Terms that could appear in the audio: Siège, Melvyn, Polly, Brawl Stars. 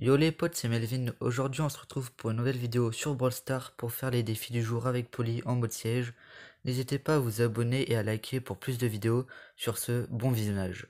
Yo les potes, c'est Melvin. Aujourd'hui on se retrouve pour une nouvelle vidéo sur Brawl Stars pour faire les défis du jour avec Polly en mode siège. N'hésitez pas à vous abonner et à liker pour plus de vidéos. Sur ce, bon visionnage.